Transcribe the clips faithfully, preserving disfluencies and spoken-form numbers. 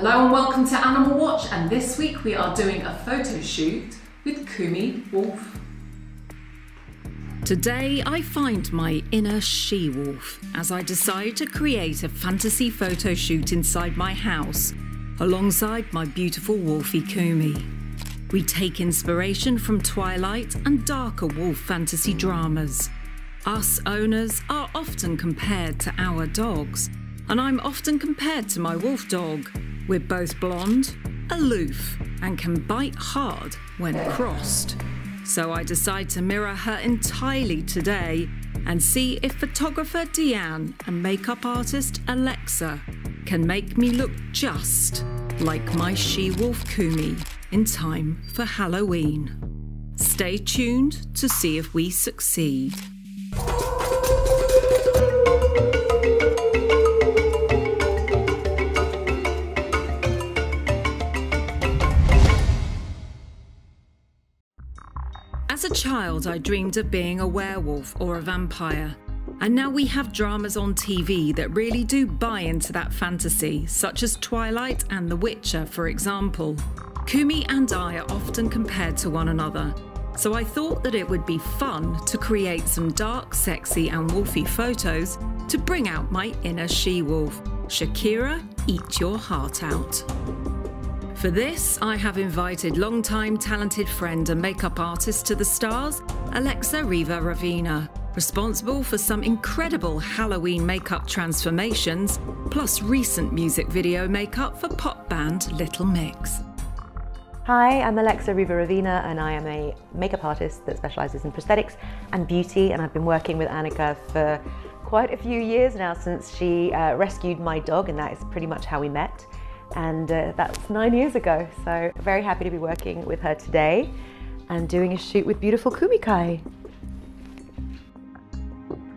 Hello and welcome to Animal Watch, and this week we are doing a photo shoot with Kumi Wolf. Today I find my inner she-wolf as I decide to create a fantasy photo shoot inside my house alongside my beautiful wolfie Kumi. We take inspiration from Twilight and darker wolf fantasy dramas. Us owners are often compared to our dogs, and I'm often compared to my wolf dog. We're both blonde, aloof, and can bite hard when crossed. So I decide to mirror her entirely today and see if photographer Deanne and makeup artist Alexa can make me look just like my she-wolf Kumi in time for Halloween. Stay tuned to see if we succeed. As a child, I dreamed of being a werewolf or a vampire, and now we have dramas on T V that really do buy into that fantasy, such as Twilight and The Witcher, for example. Kumi and I are often compared to one another, so I thought that it would be fun to create some dark, sexy and wolfy photos to bring out my inner she-wolf. Shakira, eat your heart out. For this, I have invited longtime talented friend and makeup artist to the stars, Alexa Riva Ravina, responsible for some incredible Halloween makeup transformations, plus recent music video makeup for pop band Little Mix. Hi, I'm Alexa Riva Ravina, and I am a makeup artist that specialises in prosthetics and beauty, and I've been working with Annika for quite a few years now, since she uh, rescued my dog, and that is pretty much how we met. And uh, that's nine years ago, so very happy to be working with her today and doing a shoot with beautiful Kumikai.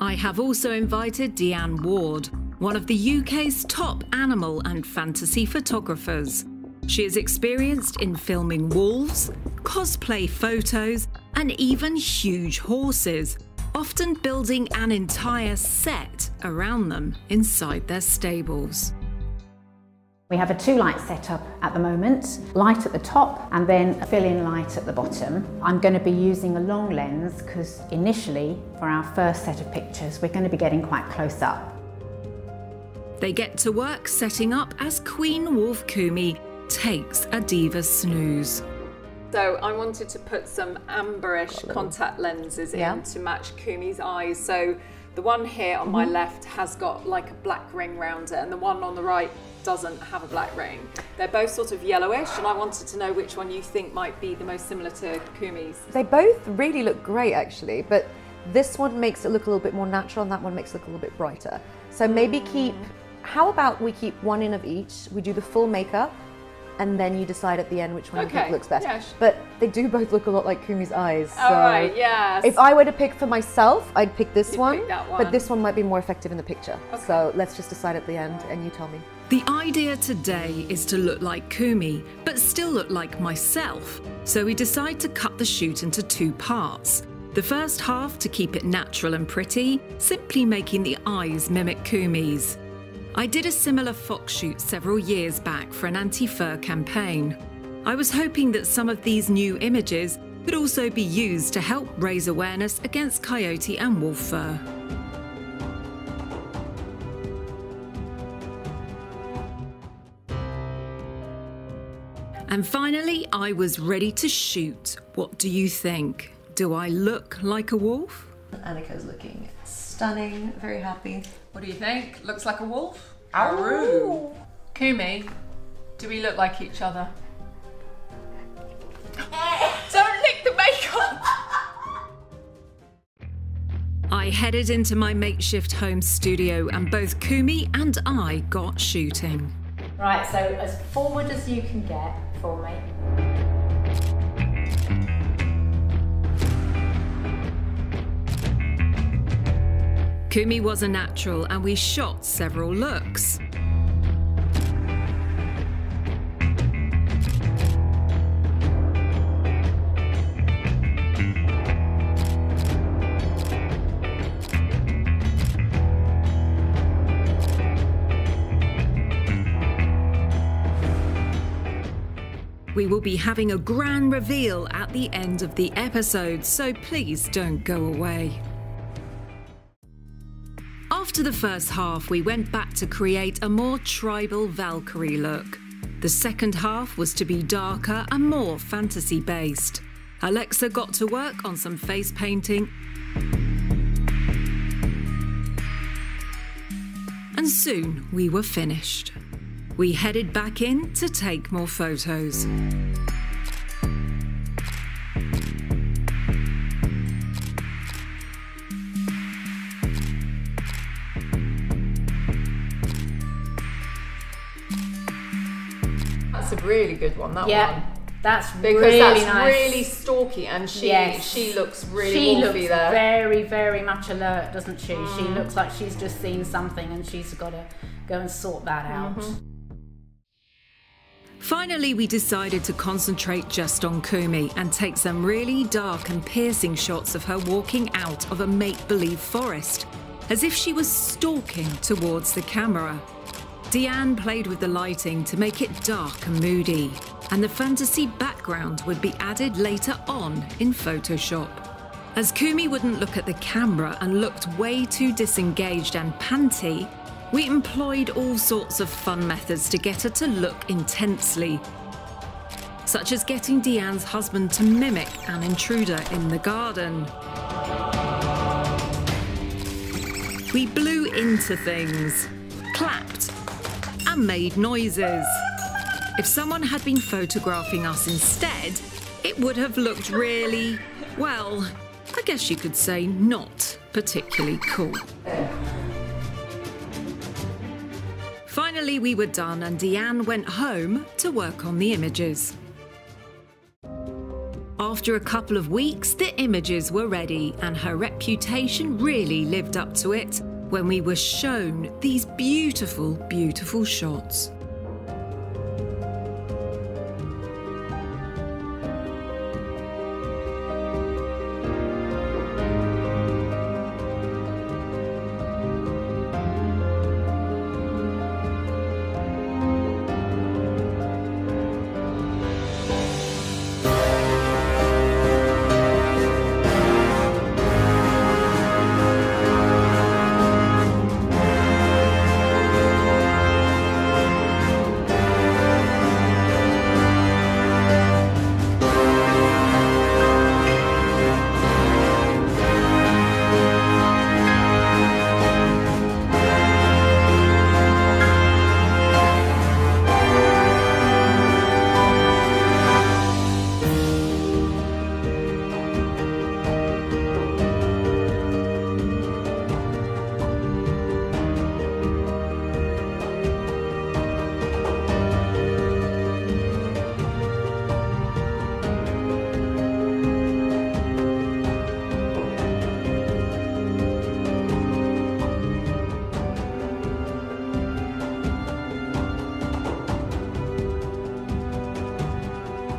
I have also invited Deanne Ward, one of the U K's top animal and fantasy photographers. She is experienced in filming wolves, cosplay photos, and even huge horses, often building an entire set around them inside their stables. We have a two light setup at the moment, light at the top and then a fill-in light at the bottom. I'm going to be using a long lens because initially for our first set of pictures we're going to be getting quite close up. They get to work setting up as Queen Wolf Kumi takes a diva snooze. So I wanted to put some amberish contact lenses in, yeah, to match Kumi's eyes. So the one here on my mm-hmm. left has got like a black ring round it, and the one on the right doesn't have a black ring. They're both sort of yellowish, and I wanted to know which one you think might be the most similar to Kumi's. They both really look great actually, but this one makes it look a little bit more natural and that one makes it look a little bit brighter. So maybe keep, how about we keep one in of each, we do the full makeup, and then you decide at the end which one, okay, you think looks best. Yeah. But they do both look a lot like Kumi's eyes. So all right, yes. If I were to pick for myself, I'd pick this one, pick that one, but this one might be more effective in the picture. Okay. So let's just decide at the end and you tell me. The idea today is to look like Kumi, but still look like myself. So we decide to cut the shoot into two parts. The first half to keep it natural and pretty, simply making the eyes mimic Kumi's. I did a similar fox shoot several years back for an anti-fur campaign. I was hoping that some of these new images could also be used to help raise awareness against coyote and wolf fur. And finally, I was ready to shoot. What do you think? Do I look like a wolf? Annika's looking stunning, very happy. What do you think? Looks like a wolf? Aroo! Kumi, do we look like each other? Don't lick the makeup! I headed into my makeshift home studio and both Kumi and I got shooting. Right, so as forward as you can get for me. Kumi was a natural and we shot several looks. We will be having a grand reveal at the end of the episode, so please don't go away. After the first half, we went back to create a more tribal Valkyrie look. The second half was to be darker and more fantasy-based. Alexa got to work on some face painting, and soon we were finished. We headed back in to take more photos. That's a really good one, that yeah. one. That's because really that's nice. Really stalky, and she yes. she looks really she wolfy looks there. Very very much alert, doesn't she? Mm. She looks like she's just seen something, and she's got to go and sort that out. Mm-hmm. Finally, we decided to concentrate just on Kumi and take some really dark and piercing shots of her walking out of a make-believe forest, as if she was stalking towards the camera. Deanne played with the lighting to make it dark and moody, and the fantasy background would be added later on in Photoshop. As Kumi wouldn't look at the camera and looked way too disengaged and panty, we employed all sorts of fun methods to get her to look intensely, such as getting Deanne's husband to mimic an intruder in the garden. We blew into things, clapped, and made noises. If someone had been photographing us instead, it would have looked really, well, I guess you could say not particularly cool. Finally, we were done, and Deanne went home to work on the images. After a couple of weeks, the images were ready, and her reputation really lived up to it when we were shown these beautiful, beautiful shots.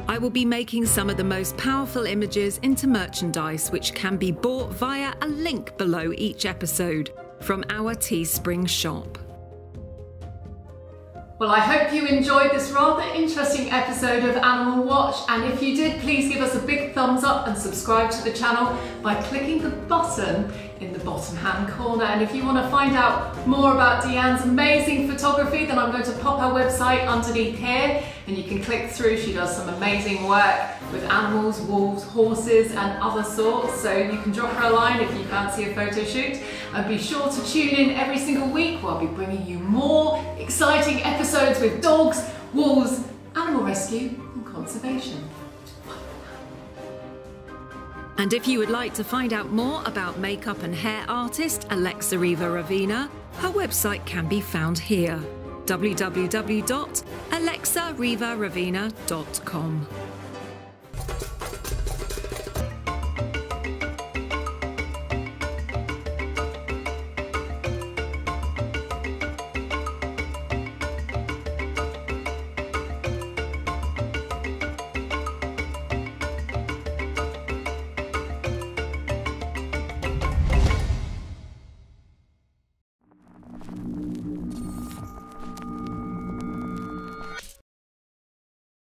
I will be making some of the most powerful images into merchandise, which can be bought via a link below each episode from our Teespring shop. Well, I hope you enjoyed this rather interesting episode of Animal Watch, and if you did, please give us a big thumbs up and subscribe to the channel by clicking the button in the bottom hand corner. And if you want to find out more about Deanne's amazing photography, then I'm going to pop her website underneath here, and you can click through. She does some amazing work with animals, wolves, horses and other sorts, so you can drop her a line if you fancy a photo shoot. And be sure to tune in every single week where I'll be bringing you more exciting episodes with dogs, wolves, animal rescue and conservation. And if you would like to find out more about makeup and hair artist Alexa Riva Ravina, her website can be found here, w w w dot alexa riva ravina dot com.